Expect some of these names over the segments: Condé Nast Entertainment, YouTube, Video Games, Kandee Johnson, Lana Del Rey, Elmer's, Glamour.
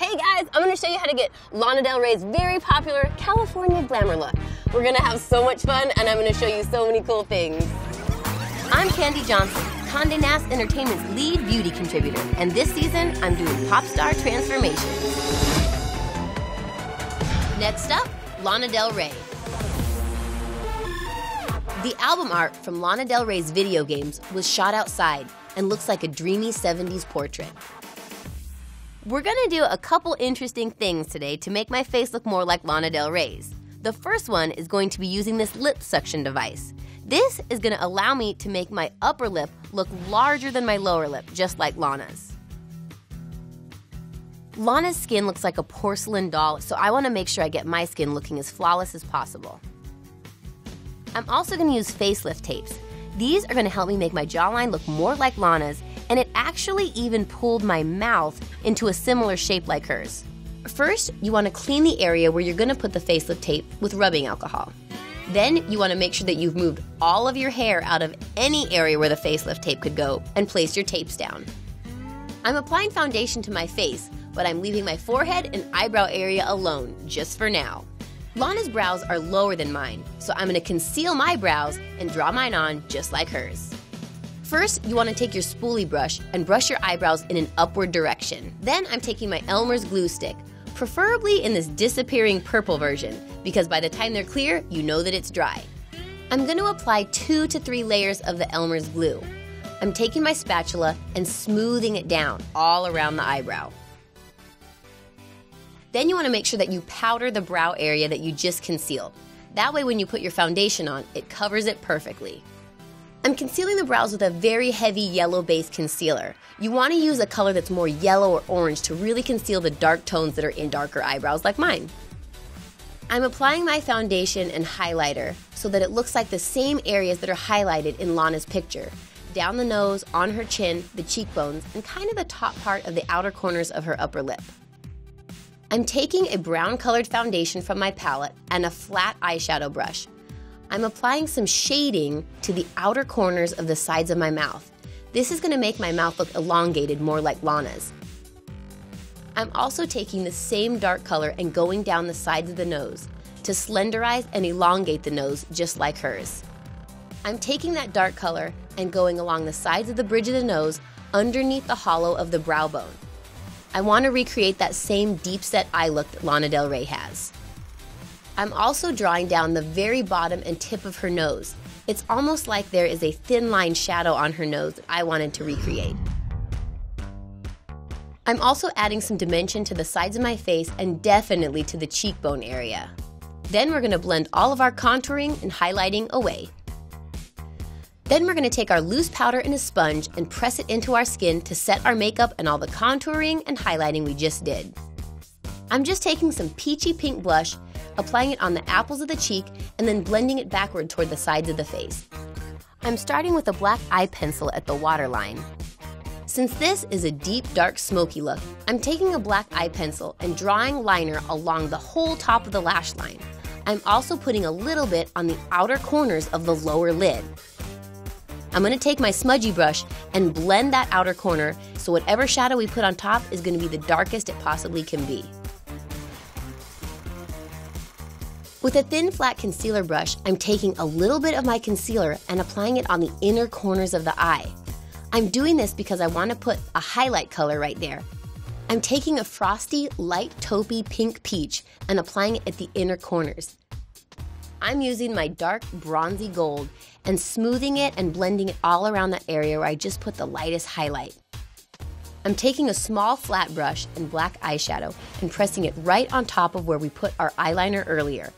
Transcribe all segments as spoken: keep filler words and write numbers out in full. Hey guys, I'm gonna show you how to get Lana Del Rey's very popular California glamour look. We're gonna have so much fun and I'm gonna show you so many cool things. I'm Kandee Johnson, Condé Nast Entertainment's lead beauty contributor, and this season I'm doing pop star transformations. Next up, Lana Del Rey. The album art from Lana Del Rey's Video Games was shot outside and looks like a dreamy seventies portrait. We're gonna do a couple interesting things today to make my face look more like Lana Del Rey's. The first one is going to be using this lip suction device. This is gonna allow me to make my upper lip look larger than my lower lip, just like Lana's. Lana's skin looks like a porcelain doll, so I want to make sure I get my skin looking as flawless as possible. I'm also going to use facelift tapes. These are going to help me make my jawline look more like Lana's, and it actually even pulled my mouth into a similar shape like hers. First, you want to clean the area where you're going to put the facelift tape with rubbing alcohol. Then you want to make sure that you've moved all of your hair out of any area where the facelift tape could go and place your tapes down. I'm applying foundation to my face, but I'm leaving my forehead and eyebrow area alone, just for now. Lana's brows are lower than mine, so I'm gonna conceal my brows and draw mine on just like hers. First, you wanna take your spoolie brush and brush your eyebrows in an upward direction. Then I'm taking my Elmer's glue stick, preferably in this disappearing purple version, because by the time they're clear, you know that it's dry. I'm gonna apply two to three layers of the Elmer's glue. I'm taking my spatula and smoothing it down all around the eyebrow. Then you want to make sure that you powder the brow area that you just concealed. That way when you put your foundation on, it covers it perfectly. I'm concealing the brows with a very heavy yellow base concealer. You want to use a color that's more yellow or orange to really conceal the dark tones that are in darker eyebrows like mine. I'm applying my foundation and highlighter so that it looks like the same areas that are highlighted in Lana's picture. Down the nose, on her chin, the cheekbones, and kind of the top part of the outer corners of her upper lip. I'm taking a brown-colored foundation from my palette and a flat eyeshadow brush. I'm applying some shading to the outer corners of the sides of my mouth. This is going to make my mouth look elongated, more like Lana's. I'm also taking the same dark color and going down the sides of the nose to slenderize and elongate the nose just like hers. I'm taking that dark color and going along the sides of the bridge of the nose underneath the hollow of the brow bone. I want to recreate that same deep-set eye look that Lana Del Rey has. I'm also drawing down the very bottom and tip of her nose. It's almost like there is a thin line shadow on her nose that I wanted to recreate. I'm also adding some dimension to the sides of my face and definitely to the cheekbone area. Then we're going to blend all of our contouring and highlighting away. Then we're gonna take our loose powder and a sponge and press it into our skin to set our makeup and all the contouring and highlighting we just did. I'm just taking some peachy pink blush, applying it on the apples of the cheek, and then blending it backward toward the sides of the face. I'm starting with a black eye pencil at the waterline. Since this is a deep, dark, smoky look, I'm taking a black eye pencil and drawing liner along the whole top of the lash line. I'm also putting a little bit on the outer corners of the lower lid. I'm going to take my smudgy brush and blend that outer corner so whatever shadow we put on top is going to be the darkest it possibly can be. With a thin flat concealer brush, I'm taking a little bit of my concealer and applying it on the inner corners of the eye. I'm doing this because I want to put a highlight color right there. I'm taking a frosty, light taupey pink peach and applying it at the inner corners. I'm using my dark bronzy gold and smoothing it and blending it all around that area where I just put the lightest highlight. I'm taking a small flat brush and black eyeshadow and pressing it right on top of where we put our eyeliner earlier.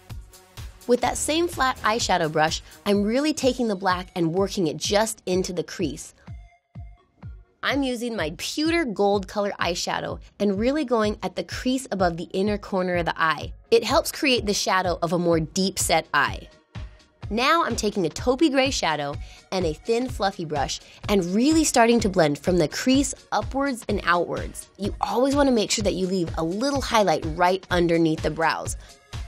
With that same flat eyeshadow brush, I'm really taking the black and working it just into the crease. I'm using my pewter gold color eyeshadow and really going at the crease above the inner corner of the eye. It helps create the shadow of a more deep-set eye. Now I'm taking a taupey gray shadow and a thin fluffy brush and really starting to blend from the crease upwards and outwards. You always want to make sure that you leave a little highlight right underneath the brows.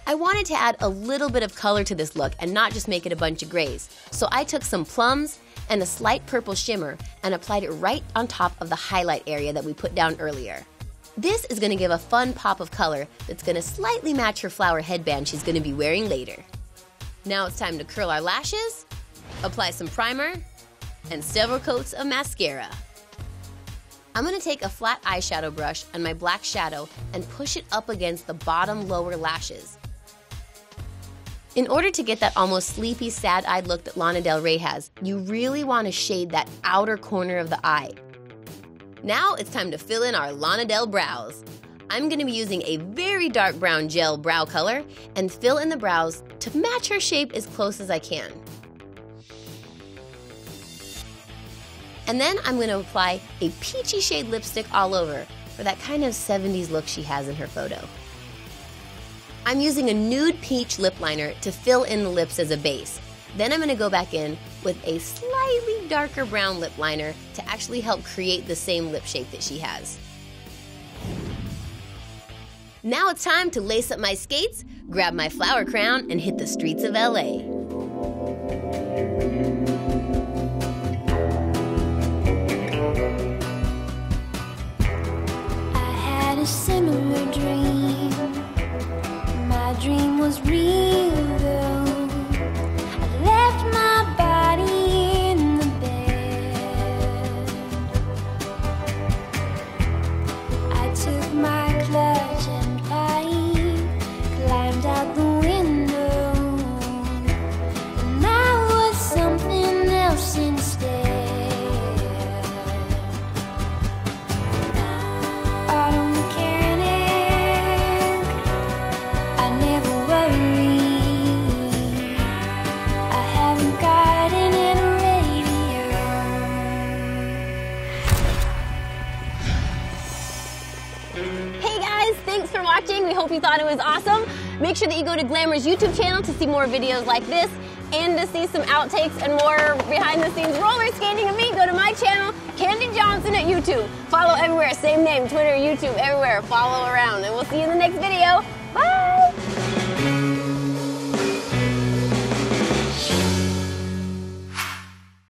I wanted to add a little bit of color to this look and not just make it a bunch of grays, so I took some plums and a slight purple shimmer and applied it right on top of the highlight area that we put down earlier. This is gonna give a fun pop of color that's gonna slightly match her flower headband she's gonna be wearing later. Now it's time to curl our lashes, apply some primer, and several coats of mascara. I'm gonna take a flat eyeshadow brush and my black shadow and push it up against the bottom lower lashes. In order to get that almost sleepy, sad-eyed look that Lana Del Rey has, you really want to shade that outer corner of the eye. Now it's time to fill in our Lana Del brows. I'm going to be using a very dark brown gel brow color and fill in the brows to match her shape as close as I can. And then I'm going to apply a peachy shade lipstick all over for that kind of seventies look she has in her photo. I'm using a nude peach lip liner to fill in the lips as a base. Then I'm going to go back in with a slightly darker brown lip liner to actually help create the same lip shape that she has. Now it's time to lace up my skates, grab my flower crown, and hit the streets of L A. I had a similar dream. My dream was real though. I left my body in the bed. I took my clutch and I climbed out the window, and I was something else instead. I don't care. Thanks for watching. We hope you thought it was awesome. Make sure that you go to Glamour's YouTube channel to see more videos like this and to see some outtakes and more behind-the-scenes roller skating of me. Go to my channel, Kandee Johnson at YouTube. Follow everywhere, same name, Twitter, YouTube, everywhere. Follow around, and we'll see you in the next video. Bye!